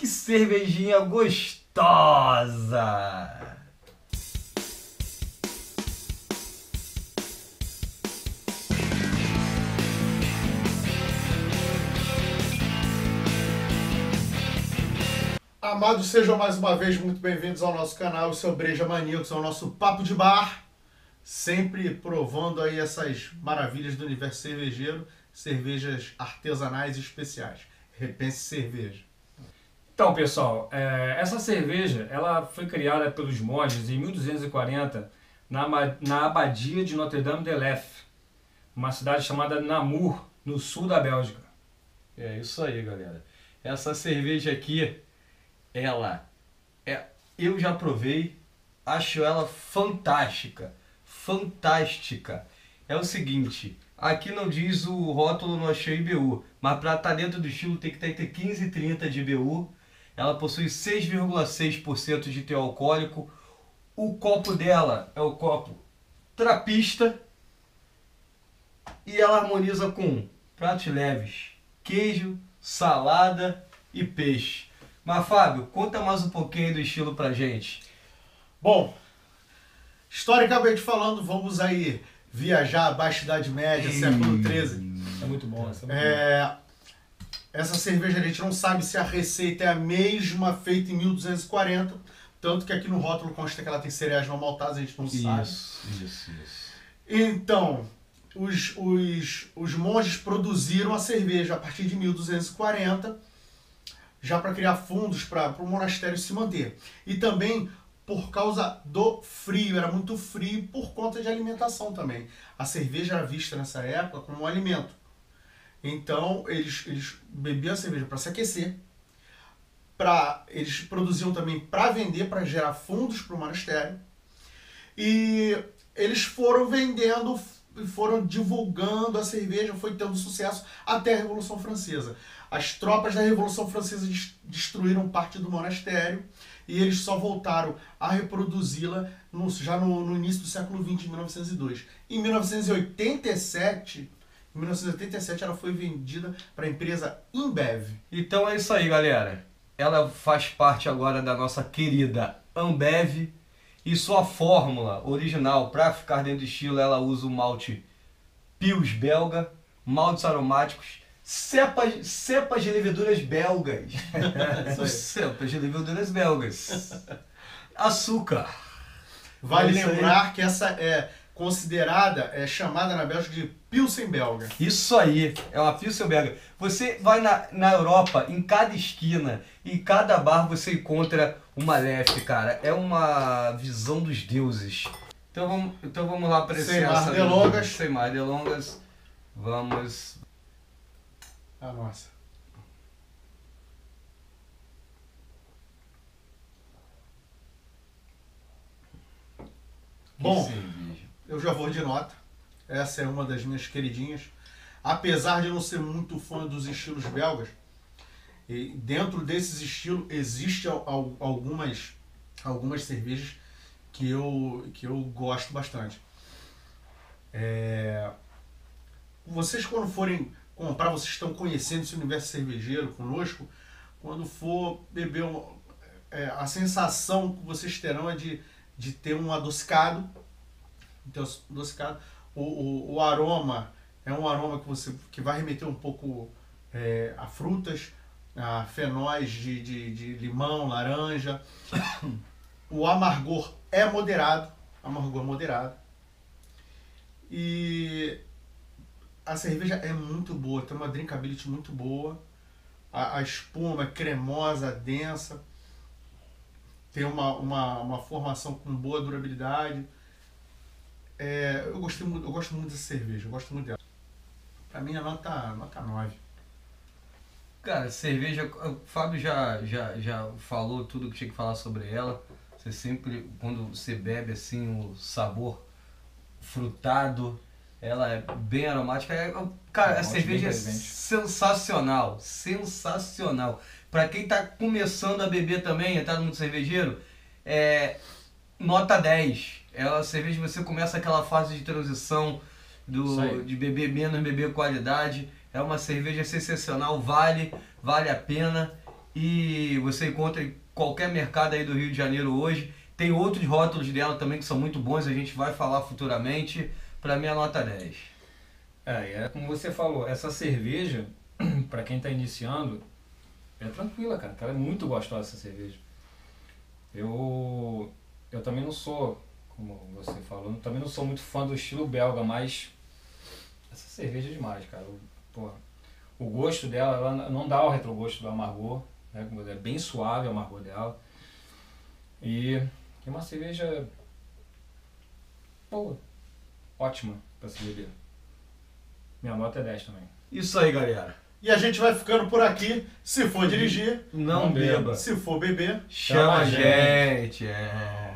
Que cervejinha gostosa! Amados, sejam mais uma vez muito bem-vindos ao nosso canal, o seu Breja Maníacos, ao nosso Papo de Bar, sempre provando aí essas maravilhas do universo cervejeiro, cervejas artesanais e especiais. Repense cerveja. Então, pessoal, essa cerveja ela foi criada pelos monges em 1240 na Abadia de Notre Dame de Leffe, uma cidade chamada Namur, no sul da Bélgica. É isso aí, galera. Essa cerveja aqui... eu já provei, acho ela fantástica, fantástica. É o seguinte, aqui não diz o rótulo, não achei IBU, mas para estar dentro do estilo tem que ter 15,30 de IBU. Ela possui 6,6% de teor alcoólico. O copo dela é o copo trapista e ela harmoniza com pratos leves, queijo, salada e peixe. Mas, Fábio, conta mais um pouquinho do estilo pra gente. Bom, historicamente falando, vamos aí viajar à Baixa Idade Média, século XIII. É muito bom essa. Essa cerveja a gente não sabe se a receita é a mesma feita em 1240, tanto que aqui no rótulo consta que ela tem cereais não maltados, a gente não sabe. Isso. Então, os monges produziram a cerveja a partir de 1240, já para criar fundos para o monastério se manter. E também por causa do frio, era muito frio por conta de alimentação também. A cerveja era vista nessa época como um alimento. Então eles bebiam a cerveja para se aquecer, eles produziam também para vender, para gerar fundos para o monastério. E eles foram vendendo, foram divulgando a cerveja, foi tendo sucesso até a Revolução Francesa. As tropas da Revolução Francesa destruíram parte do monastério e eles só voltaram a reproduzi-la já no início do século XX, em 1902. Em 1987 ela foi vendida para a empresa Ambev. Então é isso aí, galera. Ela faz parte agora da nossa querida Ambev e sua fórmula original, para ficar dentro do estilo, ela usa o malte Pilsen Belga, maltes aromáticos, cepas de leveduras belgas. Cepas de leveduras belgas. Açúcar. Vale lembrar que essa é considerada, chamada na Bélgica de Pilsen Belga. Isso aí, é uma Pilsen Belga. Você vai na Europa, em cada esquina, em cada bar você encontra uma Leffe, cara. É uma visão dos deuses. Então vamos lá apreciar. Sem mais delongas. Vamos... Ah, nossa. Bom, eu já vou de nota. Essa é uma das minhas queridinhas. Apesar de eu não ser muito fã dos estilos belgas, e dentro desses estilos existem algumas cervejas que eu gosto bastante. Vocês, quando forem comprar, vocês estão conhecendo esse universo cervejeiro conosco, quando for beber, a sensação que vocês terão é de ter um adocicado. Então, o aroma é um aroma que vai remeter um pouco a frutas, a fenóis de limão, laranja. O amargor é moderado, e a cerveja é muito boa, tem uma drinkability muito boa, a espuma é cremosa, densa, tem uma formação com boa durabilidade. Eu gosto muito dessa cerveja, eu gosto muito dela. Pra mim é nota 9. Cara, cerveja, o Fábio já falou tudo o que tinha que falar sobre ela. Você sempre, quando você bebe assim, o sabor frutado, ela é bem aromática. Cara, a cerveja é sensacional, sensacional. Pra quem tá começando a beber também, entrar no mundo cervejeiro, nota 10. Ela é a cerveja que você começa aquela fase de transição de beber menos, beber qualidade. É uma cerveja sensacional, vale a pena. e você encontra em qualquer mercado aí do Rio de Janeiro hoje. Tem outros rótulos dela também que são muito bons, a gente vai falar futuramente. Para mim é nota 10. É, como você falou, essa cerveja, para quem está iniciando, é tranquila, cara. Ela é muito gostosa, essa cerveja. Eu também não sou, como você falou, também não sou muito fã do estilo belga, mas essa cerveja é demais, cara. Porra, o gosto dela, ela não dá o retrogosto do amargor, né? É bem suave o amargor dela. E é uma cerveja boa, ótima para se beber. Minha nota é 10 também. Isso aí, galera. E a gente vai ficando por aqui. Se for dirigir, não beba. Se for beber, chama a gente. É.